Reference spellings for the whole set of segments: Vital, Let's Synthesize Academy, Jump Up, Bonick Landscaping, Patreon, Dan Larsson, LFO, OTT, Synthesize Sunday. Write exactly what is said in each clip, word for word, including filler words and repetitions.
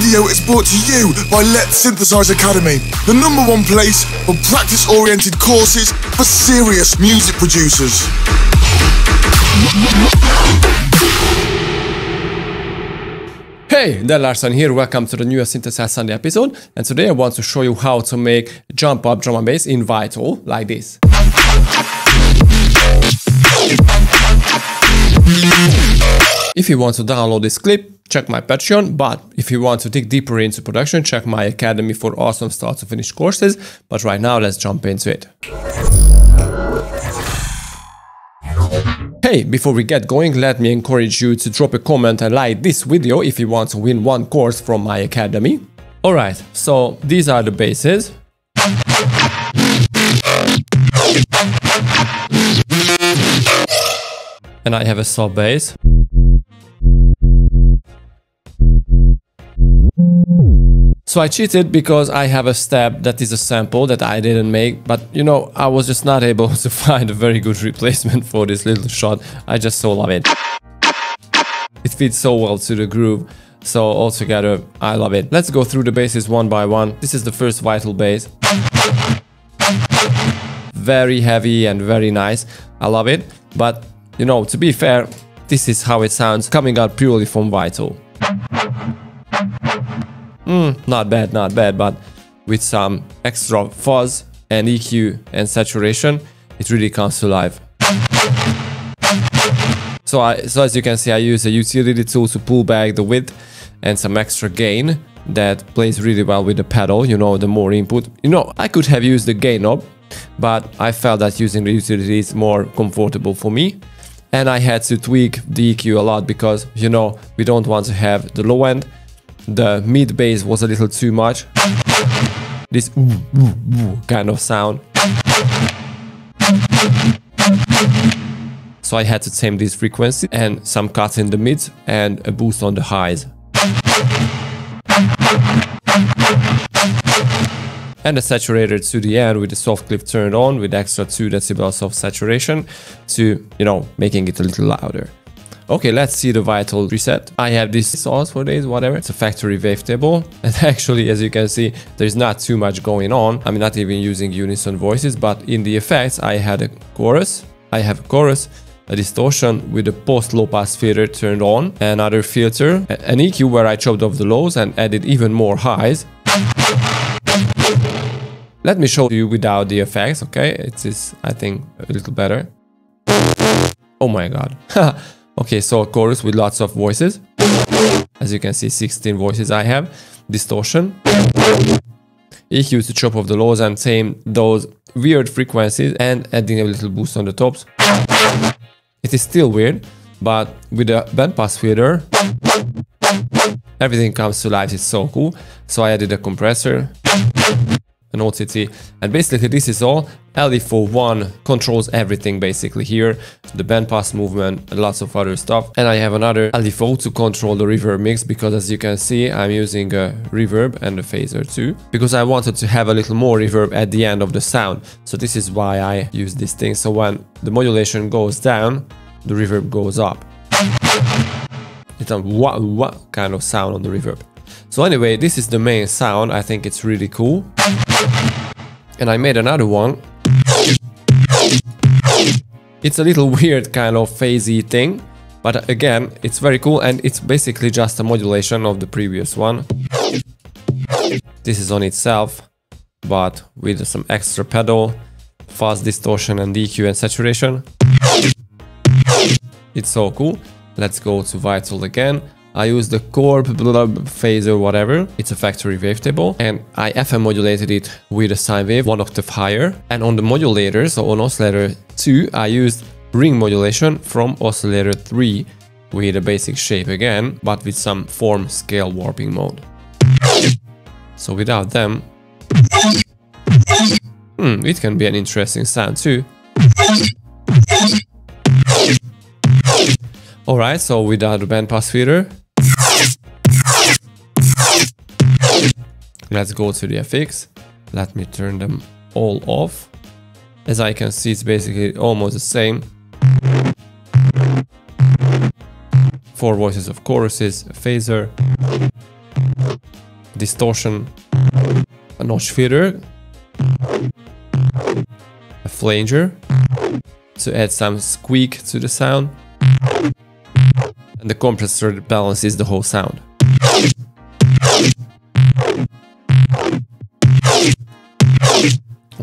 video is brought to you by Let's Synthesize Academy, the number one place for practice-oriented courses for serious music producers. Hey, Dan Larsson here, welcome to the new Synthesize Sunday episode, and today I want to show you how to make Jump Up drum and bass in Vital, like this. If you want to download this clip, check my Patreon, but if you want to dig deeper into production, check my academy for awesome start to finish courses, but right now let's jump into it. Hey, before we get going, let me encourage you to drop a comment and like this video if you want to win one course from my academy. Alright, so these are the bases. And I have a sub bass. So I cheated because I have a step that is a sample that I didn't make, but you know, I was just not able to find a very good replacement for this little shot. I just so love it. It fits so well to the groove, so altogether, I love it. Let's go through the basses one by one. This is the first Vital bass. Very heavy and very nice. I love it, but you know, to be fair, this is how it sounds coming out purely from Vital. Mm, not bad, not bad, but with some extra fuzz and E Q and saturation, it really comes to life. So, I, so as you can see, I use a utility tool to pull back the width and some extra gain that plays really well with the pedal, you know, the more input. You know, I could have used the gain knob, but I felt that using the utility is more comfortable for me. And I had to tweak the E Q a lot because, you know, we don't want to have the low end. The mid bass was a little too much. This ooh, ooh, ooh kind of sound. So I had to tame this frequency and some cuts in the mids and a boost on the highs. And the saturator to the end with the soft clip turned on with extra two decibels of saturation to, you know, making it a little louder. Okay, let's see the Vital preset. I have this sauce for days, whatever. It's a factory wavetable. And actually, as you can see, there's not too much going on. I'm not even using unison voices, but in the effects, I had a chorus. I have a chorus, a distortion with a post low pass filter turned on, another filter, an E Q where I chopped off the lows and added even more highs. Let me show you without the effects, okay? It is, I think, a little better. Oh my god. Okay, so a chorus with lots of voices. As you can see, sixteen voices I have. Distortion. E Q to chop off the lows and tame those weird frequencies and adding a little boost on the tops. It is still weird, but with a bandpass filter, everything comes to life. It's so cool. So I added a compressor, an O T T, and basically this is all. L F O one controls everything basically here, the bandpass movement and lots of other stuff. And I have another L F O to control the reverb mix because as you can see I'm using a reverb and a phaser too, because I wanted to have a little more reverb at the end of the sound. So this is why I use this thing, so when the modulation goes down, the reverb goes up. It's a wah wah kind of sound on the reverb. So anyway, this is the main sound, I think it's really cool. And I made another one. It's a little weird kind of phasey thing, but again, it's very cool and it's basically just a modulation of the previous one. This is on itself, but with some extra pedal, fuzz, distortion and E Q and saturation. It's so cool. Let's go to Vital again. I use the Corp phaser, whatever. It's a factory wavetable, and I F M modulated it with a sine wave one octave higher. And on the modulator, so on oscillator two, I used ring modulation from oscillator three with a basic shape again, but with some form scale warping mode. So without them, hmm, it can be an interesting sound too. Alright, so without the bandpass filter. Let's go to the F X. Let me turn them all off. As I can see, it's basically almost the same. Four voices of choruses, a phaser, distortion, a notch filter, a flanger to add some squeak to the sound, and the compressor that balances the whole sound.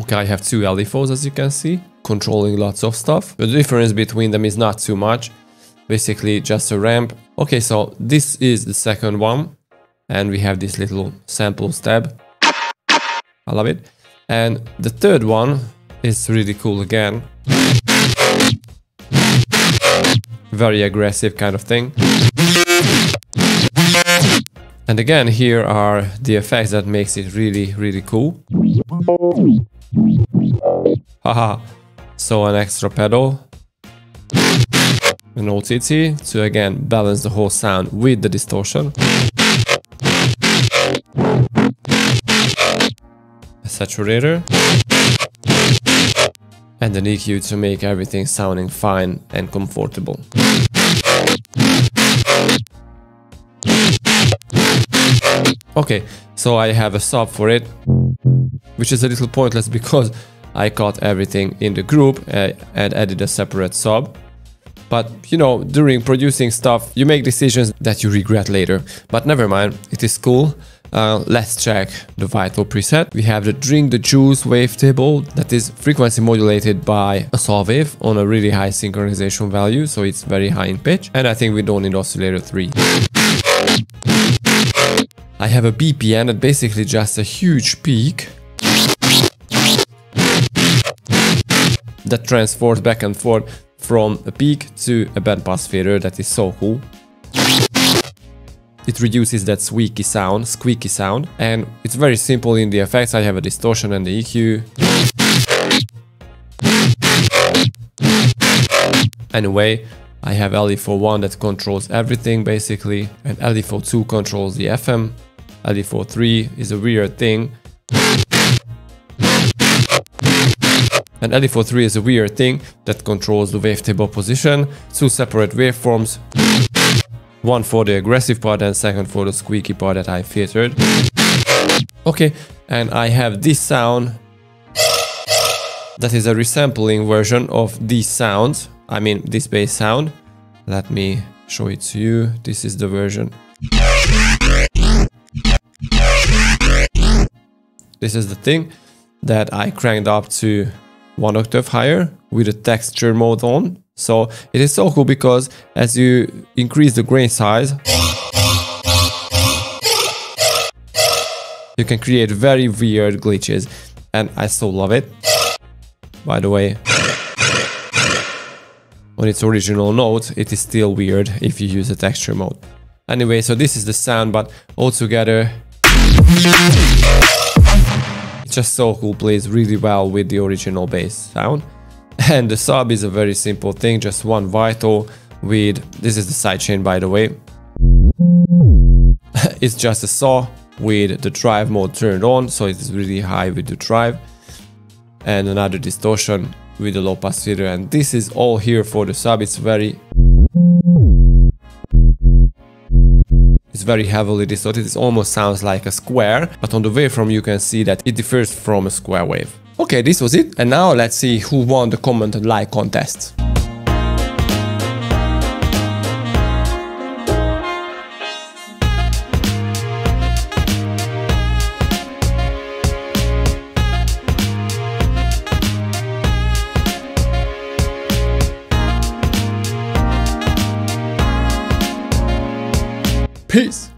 Okay, I have two L F Os, as you can see, controlling lots of stuff. The difference between them is not too much, basically just a ramp. Okay, so this is the second one, and we have this little samples tab. I love it. And the third one is really cool again. Very aggressive kind of thing. And again, here are the effects that makes it really, really cool. Haha. So an extra pedal, an O T T to again balance the whole sound with the distortion, a saturator, and an E Q to make everything sounding fine and comfortable. Okay, so I have a sub for it, which is a little pointless because I caught everything in the group uh, and added a separate sub. But you know, during producing stuff, you make decisions that you regret later. But never mind, it is cool. Uh, let's check the Vital preset. We have the Drink the Juice wavetable that is frequency modulated by a saw wave on a really high synchronization value, so it's very high in pitch. And I think we don't need oscillator three. I have a B P M that basically just a huge peak that transfers back and forth from a peak to a bandpass filter. That is so cool. It reduces that squeaky sound, squeaky sound, and it's very simple in the effects. I have a distortion and the E Q. Anyway, I have L F O one that controls everything basically, and L F O two controls the F M. L F O three is a weird thing. And L F O three is a weird thing that controls the wavetable position, two separate waveforms. One for the aggressive part and second for the squeaky part that I filtered. Okay, and I have this sound that is a resampling version of these sounds. I mean, this bass sound. Let me show it to you. This is the version. This is the thing that I cranked up to one octave higher with the texture mode on. So it is so cool because as you increase the grain size, you can create very weird glitches, and I so love it. By the way, on its original note, it is still weird if you use the texture mode. Anyway, so this is the sound, but altogether, it's just so cool, plays really well with the original bass sound. And the sub is a very simple thing, just one Vital with, this is the sidechain by the way, it's just a saw with the drive mode turned on, so it's really high with the drive, and another distortion with the low pass filter, and this is all here for the sub. It's very, it's very heavily distorted, it almost sounds like a square, but on the waveform you can see that it differs from a square wave. Okay, this was it, and now let's see who won the comment and like contest. Peace!